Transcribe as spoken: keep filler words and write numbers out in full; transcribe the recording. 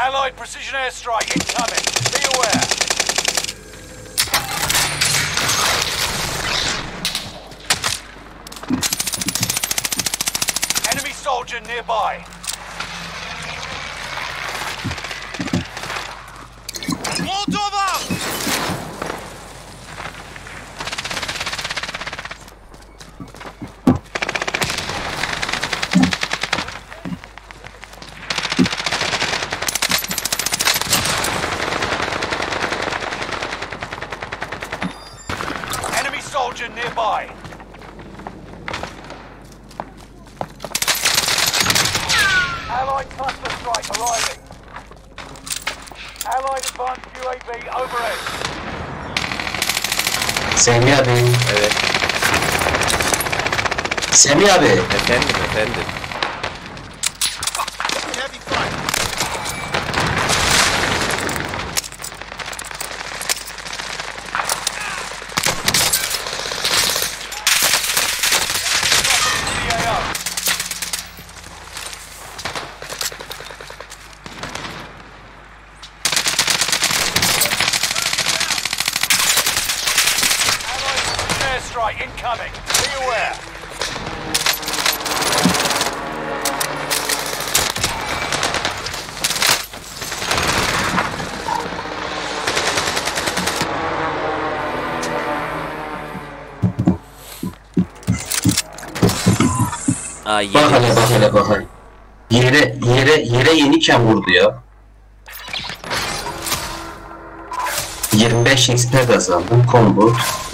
Allied precision airstrike incoming. Be aware. Enemy soldier nearby. Molotov out! Enemy soldier nearby. Allied cluster strike arriving. Allied advanced U A V overhead. Sami abi. Evet. Sami abi. Efendim efendim. Strike incoming. Be aware. Aa, yere bak hele bak hele bak. Yere yere yere yeniken vurdu ya. yirmi beş X P kazandım combo.